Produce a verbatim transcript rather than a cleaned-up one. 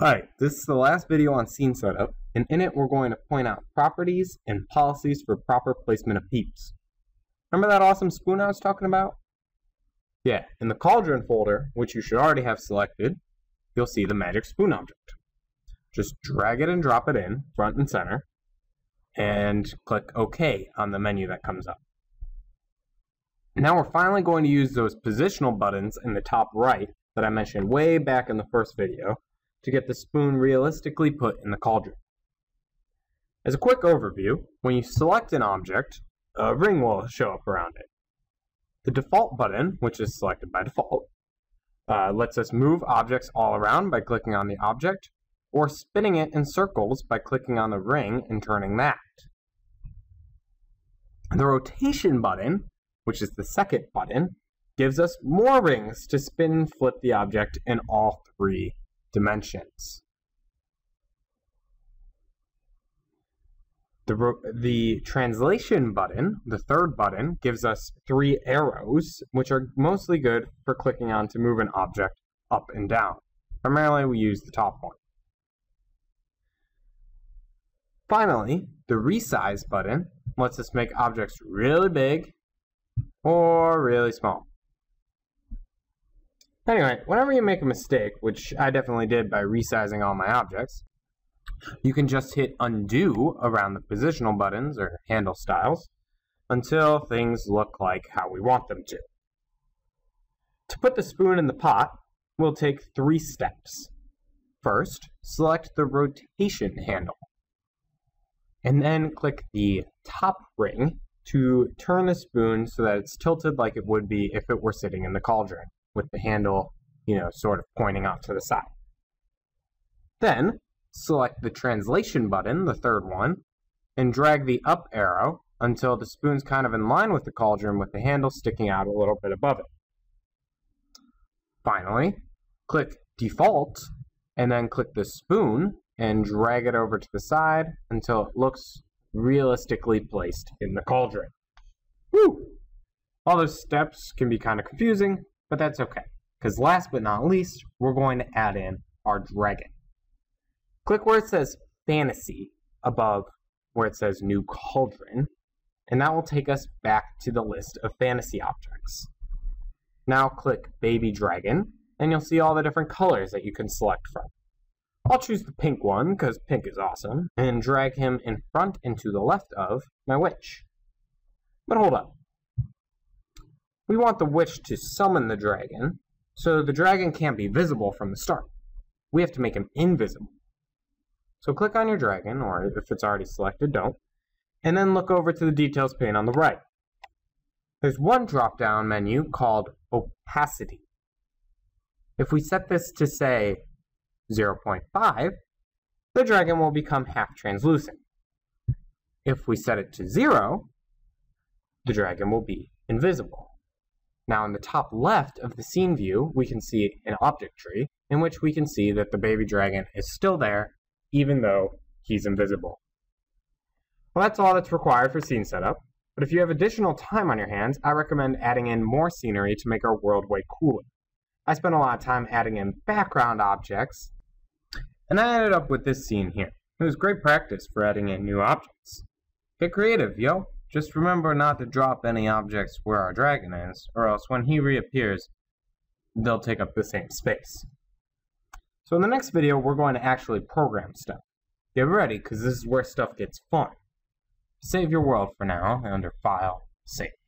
Alright, this is the last video on scene setup, and in it we're going to point out properties and policies for proper placement of peeps. Remember that awesome spoon I was talking about? Yeah, in the cauldron folder, which you should already have selected, you'll see the magic spoon object. Just drag it and drop it in, front and center, and click OK on the menu that comes up. Now we're finally going to use those positional buttons in the top right that I mentioned way back in the first video, to get the spoon realistically put in the cauldron. As a quick overview, when you select an object, a ring will show up around it. The default button, which is selected by default, uh, lets us move objects all around by clicking on the object, or spinning it in circles by clicking on the ring and turning that. The rotation button, which is the second button, gives us more rings to spin and flip the object in all three dimensions. The, ro the translation button, the third button, gives us three arrows, which are mostly good for clicking on to move an object up and down. Primarily, we use the top one. Finally, the resize button lets us make objects really big or really small. Anyway, whenever you make a mistake, which I definitely did by resizing all my objects, you can just hit undo around the positional buttons or handle styles until things look like how we want them to. To put the spoon in the pot, we'll take three steps. First, select the rotation handle, and then click the top ring to turn the spoon so that it's tilted like it would be if it were sitting in the cauldron, with the handle, you know, sort of pointing off to the side. Then, select the translation button, the third one, and drag the up arrow until the spoon's kind of in line with the cauldron with the handle sticking out a little bit above it. Finally, click default, and then click the spoon and drag it over to the side until it looks realistically placed in the cauldron. Woo! All those steps can be kind of confusing, but that's okay, because last but not least, we're going to add in our dragon. Click where it says Fantasy above where it says New Cauldron, and that will take us back to the list of fantasy objects. Now click Baby Dragon, and you'll see all the different colors that you can select from. I'll choose the pink one, because pink is awesome, and drag him in front and to the left of my witch. But hold up. We want the witch to summon the dragon, so the dragon can't be visible from the start. We have to make him invisible. So click on your dragon, or if it's already selected, don't, and then look over to the details pane on the right. There's one drop-down menu called Opacity. If we set this to, say, zero point five, the dragon will become half translucent. If we set it to zero, the dragon will be invisible. Now in the top left of the scene view, we can see an object tree in which we can see that the baby dragon is still there, even though he's invisible. Well, that's all that's required for scene setup, but if you have additional time on your hands, I recommend adding in more scenery to make our world way cooler. I spent a lot of time adding in background objects, and I ended up with this scene here. It was great practice for adding in new objects. Get creative, yo! Just remember not to drop any objects where our dragon is, or else when he reappears, they'll take up the same space. So in the next video, we're going to actually program stuff. Get ready, because this is where stuff gets fun. Save your world for now, under File, Save.